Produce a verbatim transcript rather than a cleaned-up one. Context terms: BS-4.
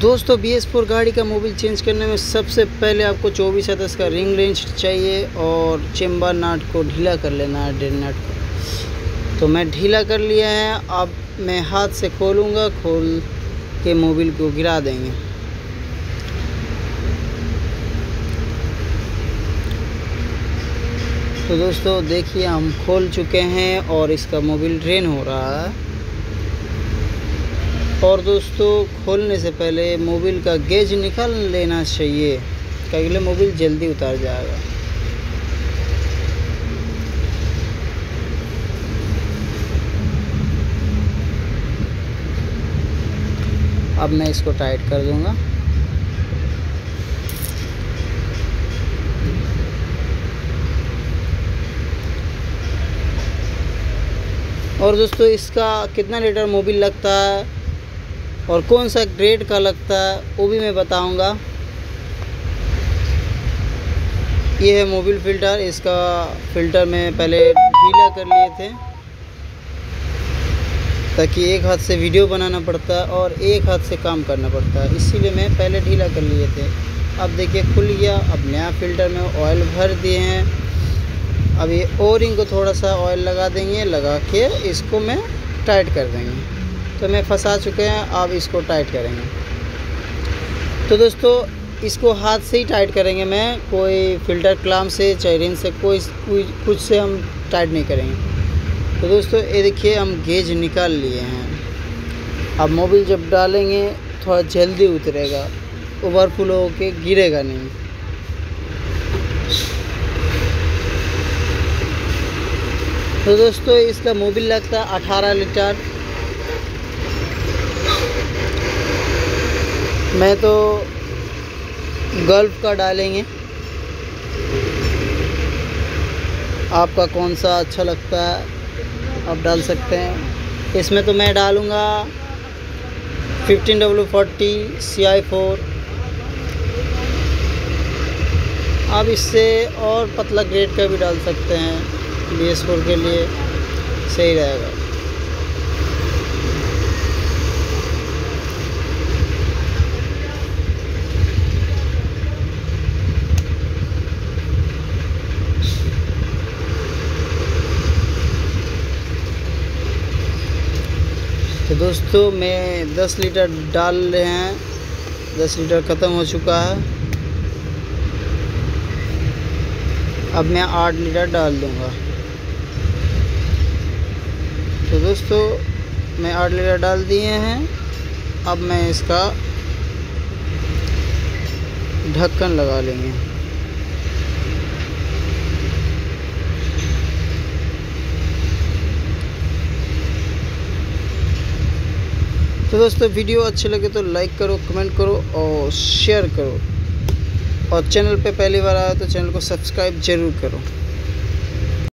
दोस्तों B S four गाड़ी का मोबिल चेंज करने में सबसे पहले आपको चौबीस अदस का रिंग रेंच चाहिए और चेम्बर नाट को ढीला कर लेना है, डेड नाट को। तो मैं ढीला कर लिया है, अब मैं हाथ से खोलूँगा, खोल के मोबिल को गिरा देंगे। तो दोस्तों देखिए हम खोल चुके हैं और इसका मोबिल ड्रेन हो रहा है। और दोस्तों खोलने से पहले मोबिल का गेज निकाल लेना चाहिए, अगले मोबिल जल्दी उतार जाएगा। अब मैं इसको टाइट कर दूंगा। और दोस्तों इसका कितना लीटर मोबिल लगता है और कौन सा ग्रेड का लगता है वो भी मैं बताऊंगा। ये है मोबिल फ़िल्टर, इसका फ़िल्टर मैं पहले ढीला कर लिए थे ताकि एक हाथ से वीडियो बनाना पड़ता है और एक हाथ से काम करना पड़ता है, इसीलिए मैं पहले ढीला कर लिए थे। अब देखिए खुल गया। अब नया फ़िल्टर में ऑयल भर दिए हैं। अब ये ओरिंग को थोड़ा सा ऑयल लगा देंगे, लगा के इसको मैं टाइट कर देंगे। तो मैं फंसा चुके हैं, अब इसको टाइट करेंगे। तो दोस्तों इसको हाथ से ही टाइट करेंगे, मैं कोई फ़िल्टर क्लैंप से चैरिन से कोई कुछ से हम टाइट नहीं करेंगे। तो दोस्तों ये देखिए हम गेज निकाल लिए हैं। अब मोबिल जब डालेंगे थोड़ा जल्दी उतरेगा, ओवरफ्लो होके गिरेगा नहीं। तो दोस्तों इसका मोबिल लगता है अठारह लीटर। मैं तो गल्फ का डालेंगे, आपका कौन सा अच्छा लगता है आप डाल सकते हैं। इसमें तो मैं डालूँगा fifteen W forty C I four. आप इससे और पतला ग्रेड का भी डाल सकते हैं, बी एस फोर के लिए सही रहेगा। तो दोस्तों मैं दस लीटर डाल रहे हैं, दस लीटर ख़त्म हो चुका है। अब मैं आठ लीटर डाल दूंगा। तो दोस्तों मैं आठ लीटर डाल दिए हैं। अब मैं इसका ढक्कन लगा लेंगे। तो दोस्तों वीडियो अच्छे लगे तो लाइक करो, कमेंट करो और शेयर करो। और चैनल पे पहली बार आया तो चैनल को सब्सक्राइब ज़रूर करो।